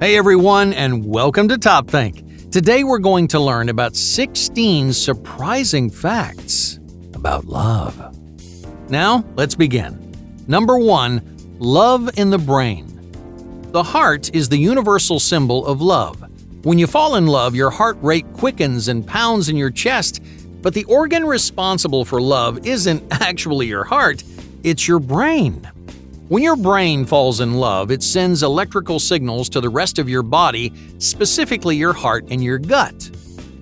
Hey everyone, and welcome to Top Think. Today we're going to learn about 16 surprising facts about love. Now, let's begin. Number 1. Love in the brain. The heart is the universal symbol of love. When you fall in love, your heart rate quickens and pounds in your chest, but the organ responsible for love isn't actually your heart, it's your brain. When your brain falls in love, it sends electrical signals to the rest of your body, specifically your heart and your gut.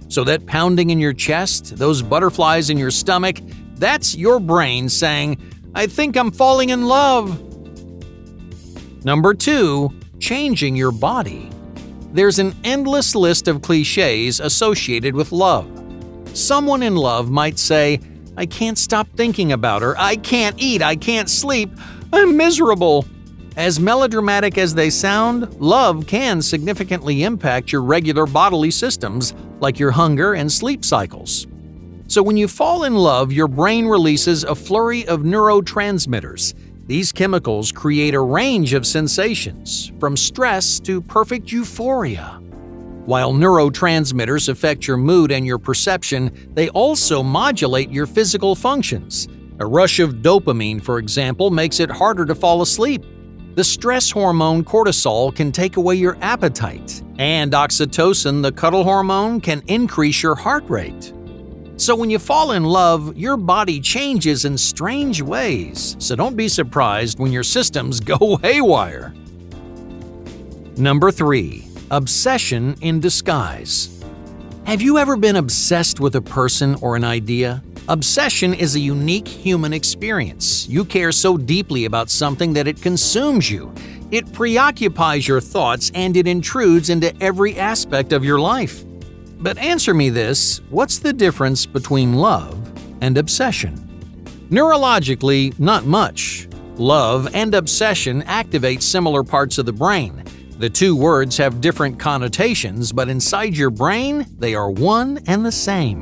So that pounding in your chest, those butterflies in your stomach, that's your brain saying, "I think I'm falling in love." Number 2. Changing your body. There's an endless list of cliches associated with love. Someone in love might say, "I can't stop thinking about her, I can't eat, I can't sleep, I'm miserable." As melodramatic as they sound, love can significantly impact your regular bodily systems like your hunger and sleep cycles. So when you fall in love, your brain releases a flurry of neurotransmitters. These chemicals create a range of sensations, from stress to perfect euphoria. While neurotransmitters affect your mood and your perception, they also modulate your physical functions. A rush of dopamine, for example, makes it harder to fall asleep. The stress hormone cortisol can take away your appetite, and oxytocin, the cuddle hormone, can increase your heart rate. So when you fall in love, your body changes in strange ways, so don't be surprised when your systems go haywire. Number 3. Obsession in disguise. Have you ever been obsessed with a person or an idea? Obsession is a unique human experience. You care so deeply about something that it consumes you. It preoccupies your thoughts and it intrudes into every aspect of your life. But answer me this, what's the difference between love and obsession? Neurologically, not much. Love and obsession activate similar parts of the brain. The two words have different connotations, but inside your brain, they are one and the same.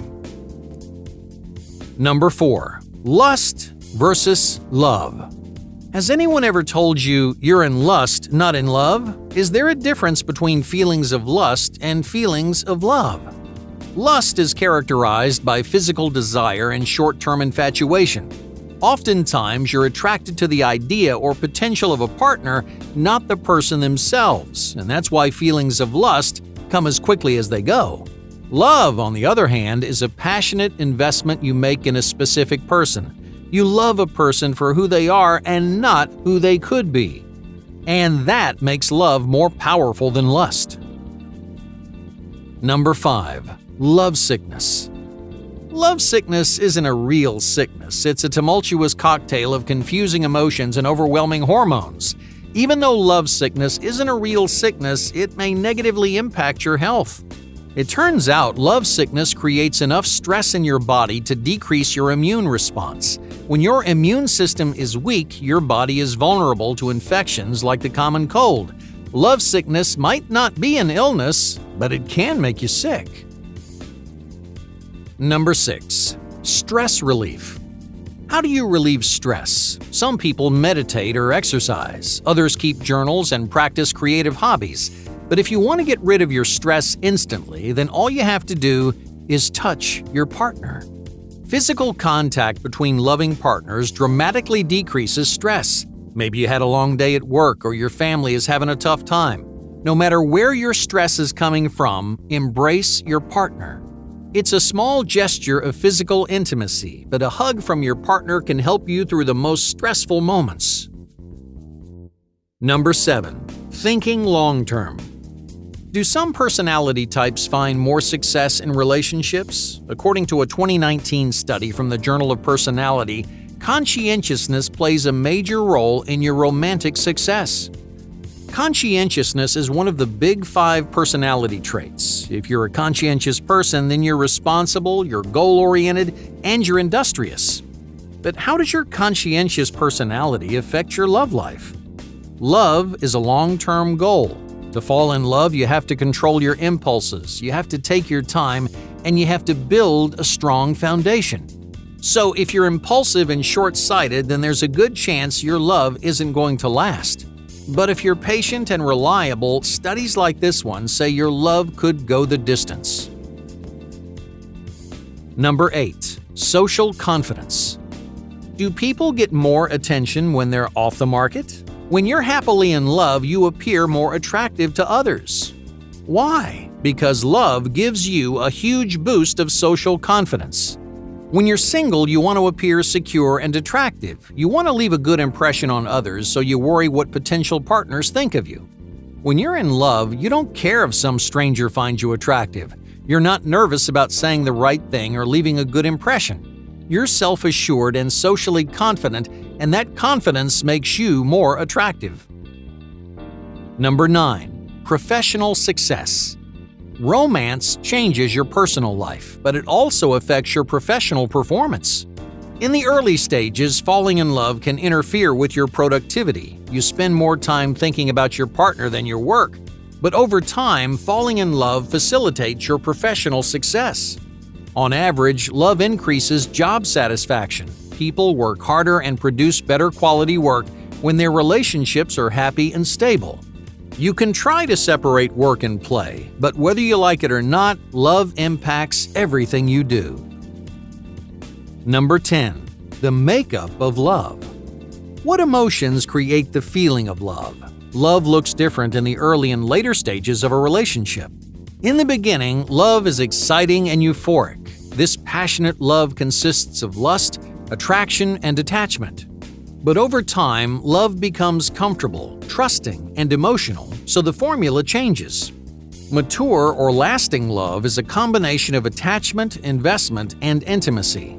Number 4. Lust versus love. Has anyone ever told you you're in lust, not in love? Is there a difference between feelings of lust and feelings of love? Lust is characterized by physical desire and short-term infatuation. Oftentimes, you're attracted to the idea or potential of a partner, not the person themselves, and that's why feelings of lust come as quickly as they go. Love, on the other hand, is a passionate investment you make in a specific person. You love a person for who they are and not who they could be. And that makes love more powerful than lust. Number 5. Love sickness. Love sickness isn't a real sickness. It's a tumultuous cocktail of confusing emotions and overwhelming hormones. Even though love sickness isn't a real sickness, it may negatively impact your health. It turns out love sickness creates enough stress in your body to decrease your immune response. When your immune system is weak, your body is vulnerable to infections like the common cold. Love sickness might not be an illness, but it can make you sick. Number 6. Stress relief. How do you relieve stress? Some people meditate or exercise. Others keep journals and practice creative hobbies. But if you want to get rid of your stress instantly, then all you have to do is touch your partner. Physical contact between loving partners dramatically decreases stress. Maybe you had a long day at work or your family is having a tough time. No matter where your stress is coming from, embrace your partner. It's a small gesture of physical intimacy, but a hug from your partner can help you through the most stressful moments. Number 7. Thinking long term. Do some personality types find more success in relationships? According to a 2019 study from the Journal of Personality, conscientiousness plays a major role in your romantic success. Conscientiousness is one of the Big Five personality traits. If you're a conscientious person, then you're responsible, you're goal-oriented, and you're industrious. But how does your conscientious personality affect your love life? Love is a long-term goal. To fall in love, you have to control your impulses, you have to take your time, and you have to build a strong foundation. So if you're impulsive and short-sighted, then there's a good chance your love isn't going to last. But if you're patient and reliable, studies like this one say your love could go the distance. Number 8. Social confidence. Do people get more attention when they're off the market? When you're happily in love, you appear more attractive to others. Why? Because love gives you a huge boost of social confidence. When you're single, you want to appear secure and attractive. You want to leave a good impression on others, so you worry what potential partners think of you. When you're in love, you don't care if some stranger finds you attractive. You're not nervous about saying the right thing or leaving a good impression. You're self-assured and socially confident, and that confidence makes you more attractive. Number 9. Professional success. Romance changes your personal life, but it also affects your professional performance. In the early stages, falling in love can interfere with your productivity. You spend more time thinking about your partner than your work. But over time, falling in love facilitates your professional success. On average, love increases job satisfaction. People work harder and produce better quality work when their relationships are happy and stable. You can try to separate work and play, but whether you like it or not, love impacts everything you do. Number 10. The makeup of love. What emotions create the feeling of love? Love looks different in the early and later stages of a relationship. In the beginning, love is exciting and euphoric. This passionate love consists of lust, attraction, and attachment. But over time, love becomes comfortable, trusting, and emotional, so the formula changes. Mature or lasting love is a combination of attachment, investment, and intimacy.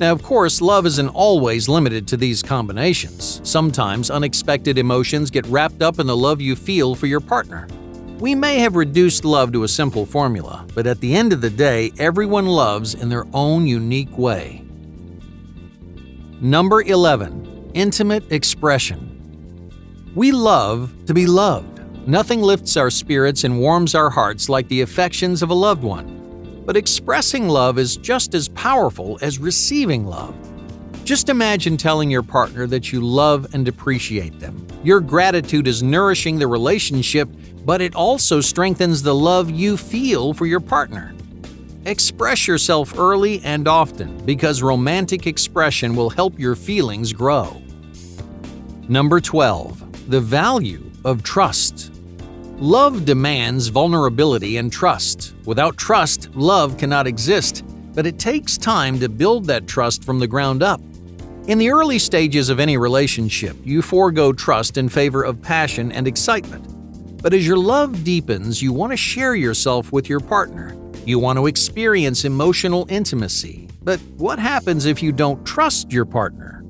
Now, of course, love isn't always limited to these combinations. Sometimes unexpected emotions get wrapped up in the love you feel for your partner. We may have reduced love to a simple formula, but at the end of the day, everyone loves in their own unique way. Number 11. Intimate expression. We love to be loved. Nothing lifts our spirits and warms our hearts like the affections of a loved one. But expressing love is just as powerful as receiving love. Just imagine telling your partner that you love and appreciate them. Your gratitude is nourishing the relationship, but it also strengthens the love you feel for your partner. Express yourself early and often, because romantic expression will help your feelings grow. Number 12. The value of trust. Love demands vulnerability and trust. Without trust, love cannot exist, but it takes time to build that trust from the ground up. In the early stages of any relationship, you forego trust in favor of passion and excitement. But as your love deepens, you want to share yourself with your partner. You want to experience emotional intimacy. But what happens if you don't trust your partner?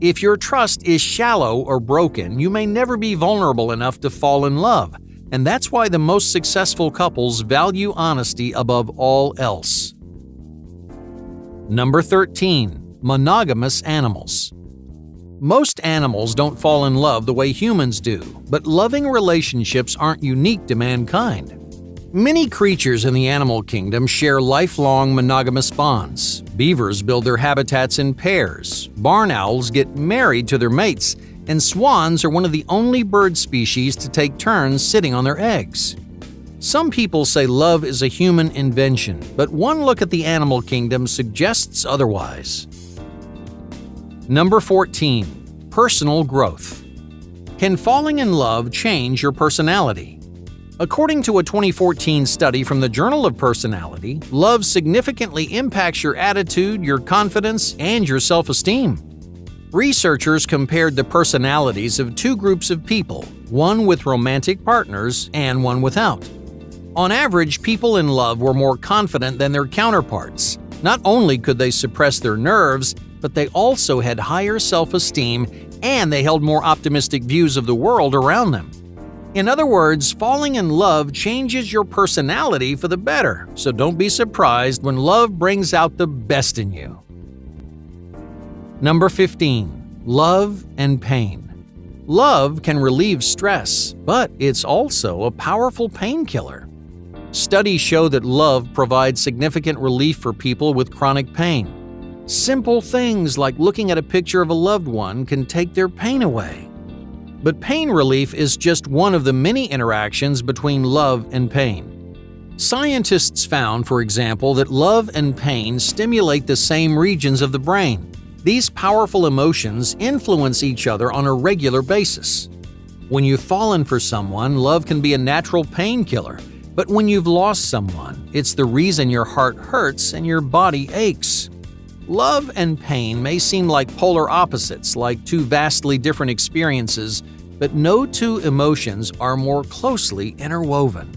If your trust is shallow or broken, you may never be vulnerable enough to fall in love, and that's why the most successful couples value honesty above all else. Number 13. Monogamous animals. Most animals don't fall in love the way humans do, but loving relationships aren't unique to mankind. Many creatures in the animal kingdom share lifelong monogamous bonds. Beavers build their habitats in pairs, barn owls get married to their mates, and swans are one of the only bird species to take turns sitting on their eggs. Some people say love is a human invention, but one look at the animal kingdom suggests otherwise. Number 14. Personal growth. Can falling in love change your personality? According to a 2014 study from the Journal of Personality, love significantly impacts your attitude, your confidence, and your self-esteem. Researchers compared the personalities of two groups of people, one with romantic partners and one without. On average, people in love were more confident than their counterparts. Not only could they suppress their nerves, but they also had higher self-esteem and they held more optimistic views of the world around them. In other words, falling in love changes your personality for the better, so don't be surprised when love brings out the best in you. Number 15. Love and pain. Love can relieve stress, but it's also a powerful painkiller. Studies show that love provides significant relief for people with chronic pain. Simple things like looking at a picture of a loved one can take their pain away. But pain relief is just one of the many interactions between love and pain. Scientists found, for example, that love and pain stimulate the same regions of the brain. These powerful emotions influence each other on a regular basis. When you've fallen for someone, love can be a natural painkiller. But when you've lost someone, it's the reason your heart hurts and your body aches. Love and pain may seem like polar opposites, like two vastly different experiences, but no two emotions are more closely interwoven.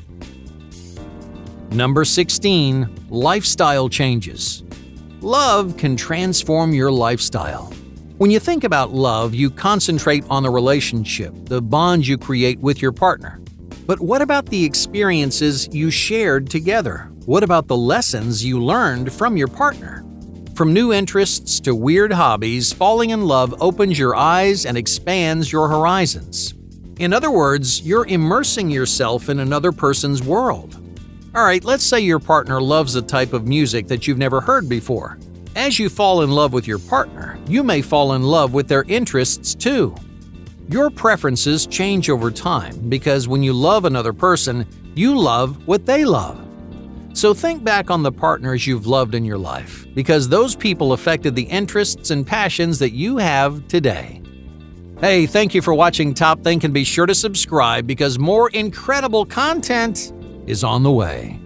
Number 16. Lifestyle changes. Love can transform your lifestyle. When you think about love, you concentrate on the relationship, the bond you create with your partner. But what about the experiences you shared together? What about the lessons you learned from your partner? From new interests to weird hobbies, falling in love opens your eyes and expands your horizons. In other words, you're immersing yourself in another person's world. Alright, let's say your partner loves a type of music that you've never heard before. As you fall in love with your partner, you may fall in love with their interests too. Your preferences change over time because when you love another person, you love what they love. So think back on the partners you've loved in your life, because those people affected the interests and passions that you have today. Hey, thank you for watching Top Think, and be sure to subscribe because more incredible content is on the way.